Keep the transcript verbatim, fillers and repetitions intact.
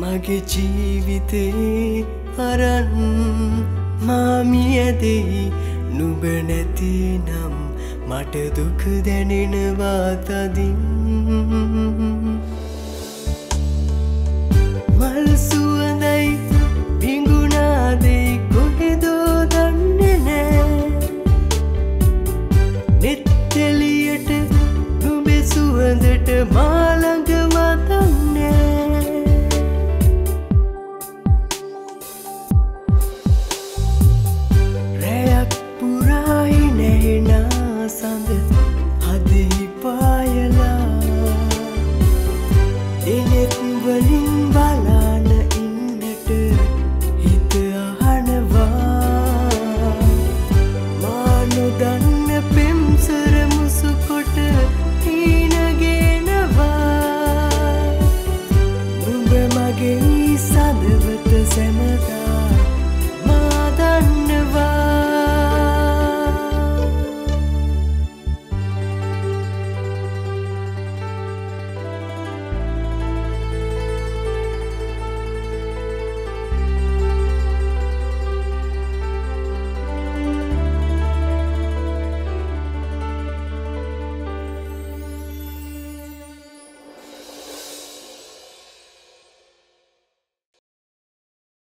මගේ ජීවිතේ අරන් මාමිය දෙයි නුඹ නැතිනම් මට දුක දැනෙනවා තදින් මල් සුවඳයි පිඟුනා දෙයි කොහෙද දන්නේ නැහැ නෙත් එළියට නුඹ සුවඳට මා